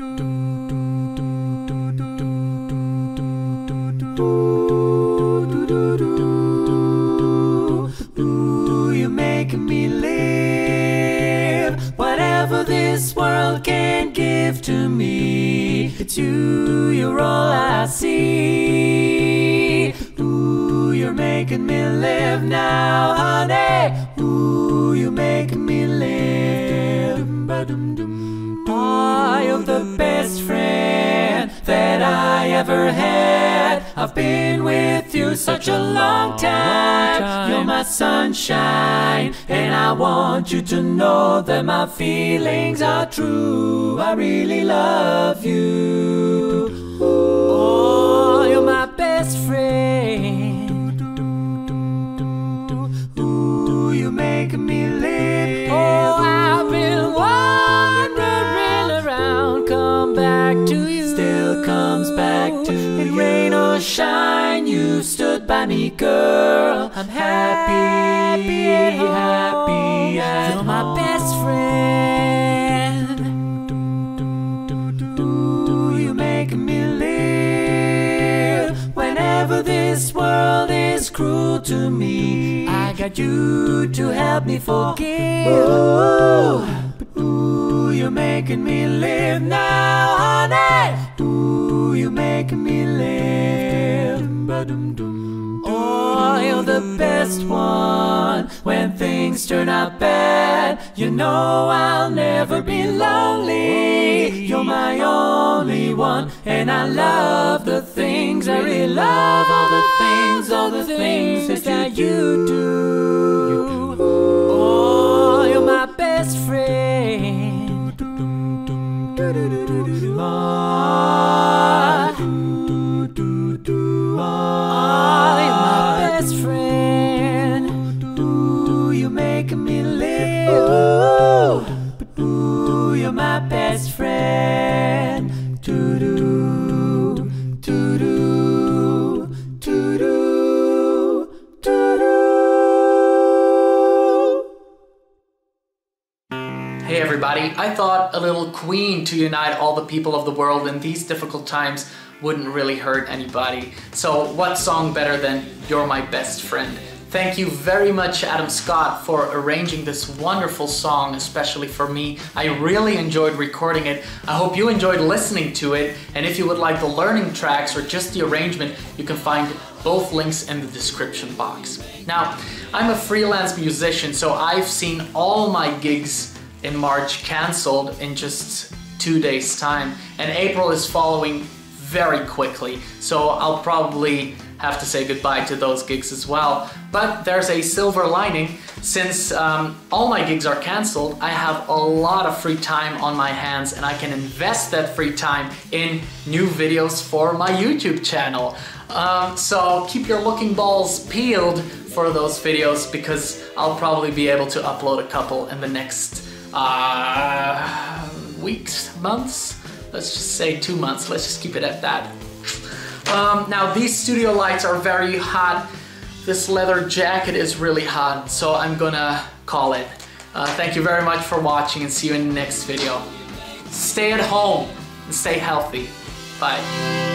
Ooh, you're making me live. Whatever this world can give to me, it's you, you're all I see. Ooh, you're making me live now, honey. Ooh, you're making me live. Oh, you're the best friend that I ever had. I've been with you such a long time. You're my sunshine, and I want you to know that my feelings are true. I really love you. Oh, you're my best friend. Ooh, you're making me live. Oh, I've been wandering around. Come back to you. Still comes back to you. In rain or shine, you stood by me, girl. I'm happy, happy at home. Happy at You're home. My best friend. Ooh, you're making me live. Whenever this world is cruel to me, I got you to help me forgive. Ooh, ooh, you're making me live now, honey. Ooh, you're making me live. Oh, you're the best one. When things turn out bad, you know I'll never be lonely. You're my only one, and I love the things I really love. All the things that you do. Oh, you're my best friend. Oh, you're my best friend. Ooh, you're making me live. Ooh, you're my best friend. Hey everybody, I thought a little Queen to unite all the people of the world in these difficult times wouldn't really hurt anybody. So what song better than You're My Best Friend? Thank you very much, Adam Scott, for arranging this wonderful song, especially for me. I really enjoyed recording it. I hope you enjoyed listening to it. And if you would like the learning tracks or just the arrangement, you can find both links in the description box. Now, I'm a freelance musician, so I've seen all my gigs in March canceled in just 2 days' time. And April is following very quickly, so I'll probably have to say goodbye to those gigs as well. But there's a silver lining. Since all my gigs are canceled, I have a lot of free time on my hands, and I can invest that free time in new videos for my YouTube channel. So keep your looking balls peeled for those videos, because I'll probably be able to upload a couple in the next weeks, months. Let's just say 2 months, let's just keep it at that. Now these studio lights are very hot. This leather jacket is really hot, so I'm gonna call it. Thank you very much for watching, and see you in the next video. Stay at home and stay healthy. Bye.